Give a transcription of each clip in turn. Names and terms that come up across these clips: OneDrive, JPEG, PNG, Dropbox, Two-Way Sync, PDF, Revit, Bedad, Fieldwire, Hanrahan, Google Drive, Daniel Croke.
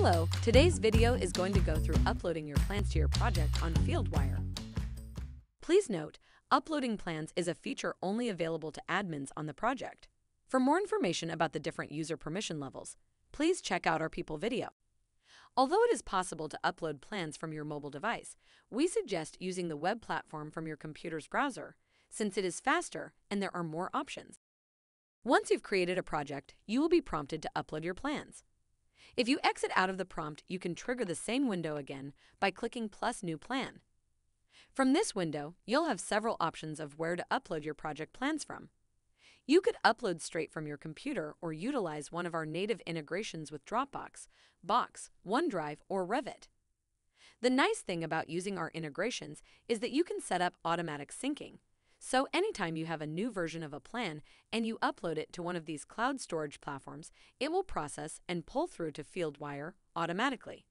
Hello! Today's video is going to go through uploading your plans to your project on Fieldwire. Please note, uploading plans is a feature only available to admins on the project. For more information about the different user permission levels, please check out our People video. Although it is possible to upload plans from your mobile device, we suggest using the web platform from your computer's browser, since it is faster and there are more options. Once you've created a project, you will be prompted to upload your plans. If you exit out of the prompt, you can trigger the same window again by clicking plus new plan. From this window, you'll have several options of where to upload your project plans from. You could upload straight from your computer or utilize one of our native integrations with Dropbox, Box, OneDrive, or Revit. The nice thing about using our integrations is that you can set up automatic syncing, so anytime you have a new version of a plan and you upload it to one of these cloud storage platforms, it will process and pull through to Fieldwire automatically.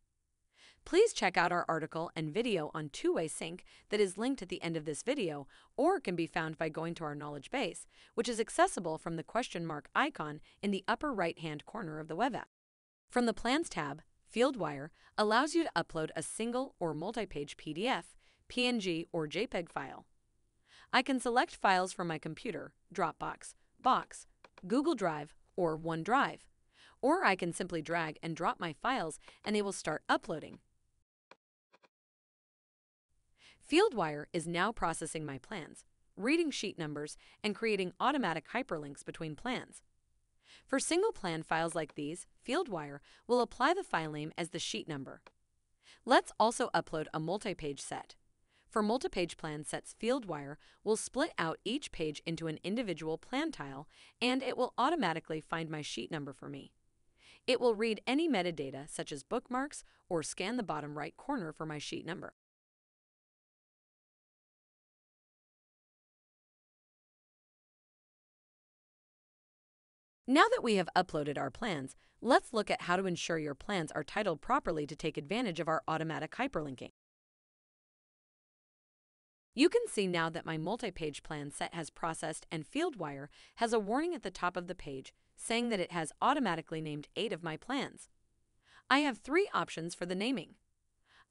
Please check out our article and video on Two-Way Sync that is linked at the end of this video, or can be found by going to our knowledge base, which is accessible from the question mark icon in the upper right-hand corner of the web app. From the Plans tab, Fieldwire allows you to upload a single or multi-page PDF, PNG, or JPEG file. I can select files from my computer, Dropbox, Box, Google Drive, or OneDrive, or I can simply drag and drop my files and they will start uploading. Fieldwire is now processing my plans, reading sheet numbers, and creating automatic hyperlinks between plans. For single plan files like these, Fieldwire will apply the file name as the sheet number. Let's also upload a multi-page set. For multi-page plan sets, Fieldwire will split out each page into an individual plan tile, and it will automatically find my sheet number for me. It will read any metadata such as bookmarks or scan the bottom right corner for my sheet number. Now that we have uploaded our plans, let's look at how to ensure your plans are titled properly to take advantage of our automatic hyperlinking. You can see now that my multi-page plan set has processed and Fieldwire has a warning at the top of the page saying that it has automatically named 8 of my plans. I have 3 options for the naming.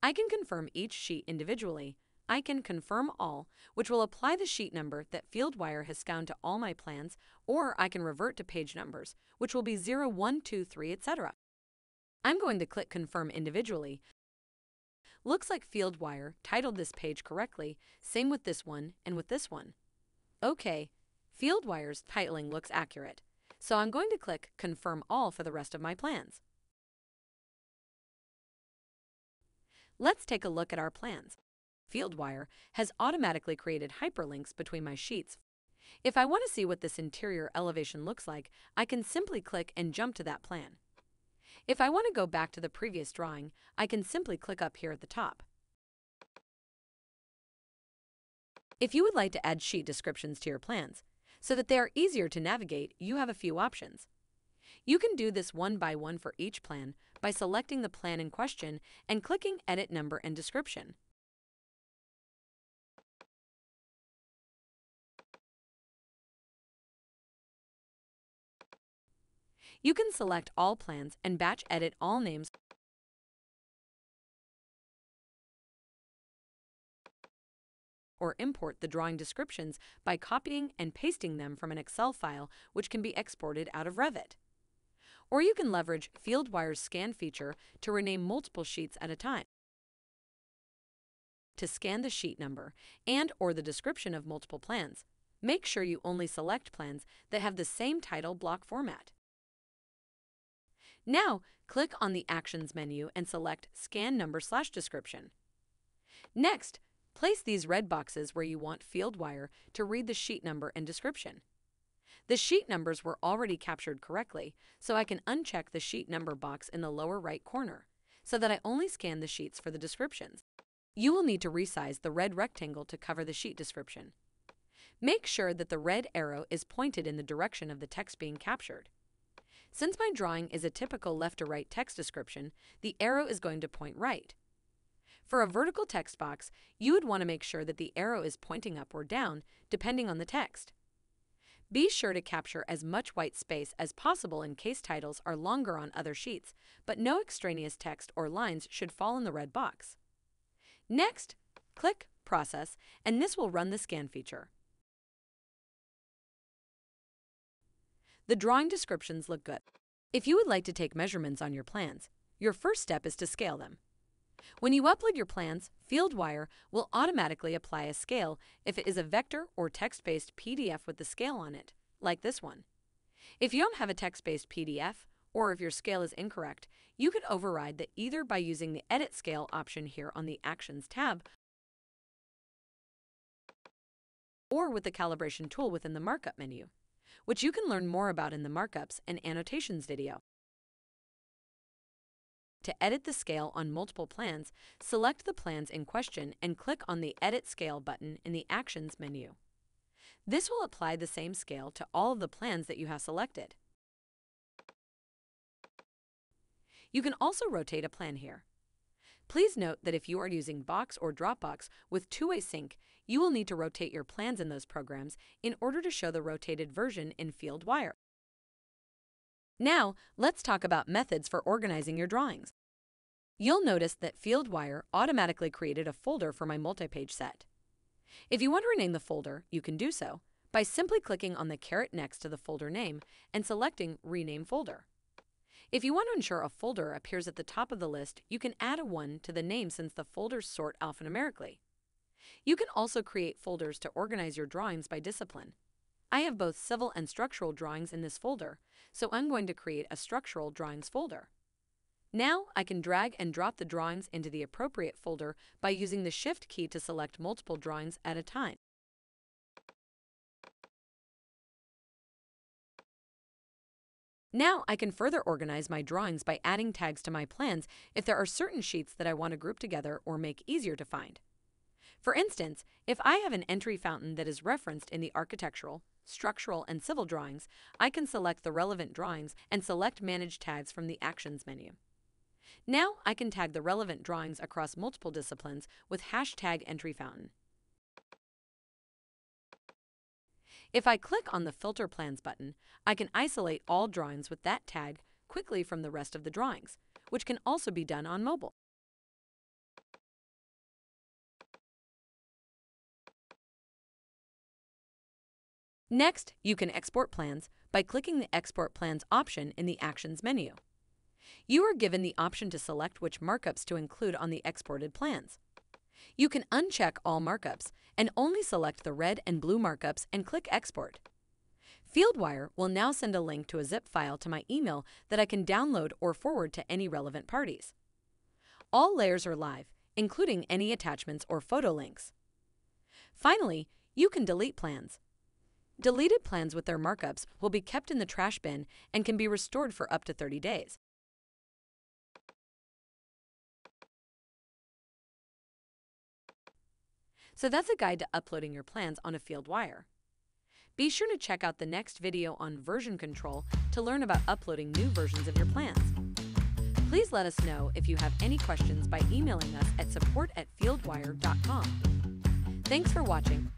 I can confirm each sheet individually. I can confirm all, which will apply the sheet number that Fieldwire has found to all my plans, or I can revert to page numbers, which will be 0, 1, 2, 3, etc. I'm going to click confirm individually. Looks like Fieldwire titled this page correctly, same with this one and with this one. Okay, Fieldwire's titling looks accurate, so I'm going to click Confirm All for the rest of my plans. Let's take a look at our plans. Fieldwire has automatically created hyperlinks between my sheets. If I want to see what this interior elevation looks like, I can simply click and jump to that plan. If I want to go back to the previous drawing, I can simply click up here at the top. If you would like to add sheet descriptions to your plans, so that they are easier to navigate, you have a few options. You can do this one by one for each plan by selecting the plan in question and clicking Edit Number and Description. You can select all plans and batch edit all names. Or import the drawing descriptions by copying and pasting them from an Excel file, which can be exported out of Revit. Or you can leverage Fieldwire's scan feature to rename multiple sheets at a time, to scan the sheet number and or the description of multiple plans. Make sure you only select plans that have the same title block format. Now, click on the Actions menu and select Scan Number/Description. Next, place these red boxes where you want Fieldwire to read the sheet number and description. The sheet numbers were already captured correctly, so I can uncheck the sheet number box in the lower right corner, so that I only scan the sheets for the descriptions. You will need to resize the red rectangle to cover the sheet description. Make sure that the red arrow is pointed in the direction of the text being captured. Since my drawing is a typical left-to-right text description, the arrow is going to point right. For a vertical text box, you would want to make sure that the arrow is pointing up or down, depending on the text. Be sure to capture as much white space as possible in case titles are longer on other sheets, but no extraneous text or lines should fall in the red box. Next, click Process, and this will run the scan feature. The drawing descriptions look good. If you would like to take measurements on your plans, your first step is to scale them. When you upload your plans, Fieldwire will automatically apply a scale if it is a vector or text-based PDF with the scale on it, like this one. If you don't have a text-based PDF, or if your scale is incorrect, you could override that either by using the Edit Scale option here on the Actions tab, or with the calibration tool within the Markup menu, which you can learn more about in the Markups and Annotations video. To edit the scale on multiple plans, select the plans in question and click on the Edit Scale button in the Actions menu. This will apply the same scale to all of the plans that you have selected. You can also rotate a plan here. Please note that if you are using Box or Dropbox with two-way sync, you will need to rotate your plans in those programs in order to show the rotated version in Fieldwire. Now, let's talk about methods for organizing your drawings. You'll notice that Fieldwire automatically created a folder for my multi-page set. If you want to rename the folder, you can do so by simply clicking on the caret next to the folder name and selecting Rename Folder. If you want to ensure a folder appears at the top of the list, you can add a 1 to the name since the folders sort alphanumerically. You can also create folders to organize your drawings by discipline. I have both civil and structural drawings in this folder, so I'm going to create a structural drawings folder. Now I can drag and drop the drawings into the appropriate folder by using the Shift key to select multiple drawings at a time. Now I can further organize my drawings by adding tags to my plans if there are certain sheets that I want to group together or make easier to find. For instance, if I have an entry fountain that is referenced in the architectural, structural, and civil drawings, I can select the relevant drawings and select Manage Tags from the Actions menu. Now I can tag the relevant drawings across multiple disciplines with hashtag entry fountain. If I click on the Filter Plans button, I can isolate all drawings with that tag quickly from the rest of the drawings, which can also be done on mobile. Next, you can export plans by clicking the Export Plans option in the Actions menu. You are given the option to select which markups to include on the exported plans. You can uncheck all markups and only select the red and blue markups and click Export. Fieldwire will now send a link to a zip file to my email that I can download or forward to any relevant parties. All layers are live, including any attachments or photo links. Finally, you can delete plans. Deleted plans with their markups will be kept in the trash bin and can be restored for up to 30 days. So that's a guide to uploading your plans on a Fieldwire. Be sure to check out the next video on version control to learn about uploading new versions of your plans. Please let us know if you have any questions by emailing us at support@fieldwire.com. Thanks for watching.